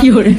Pure.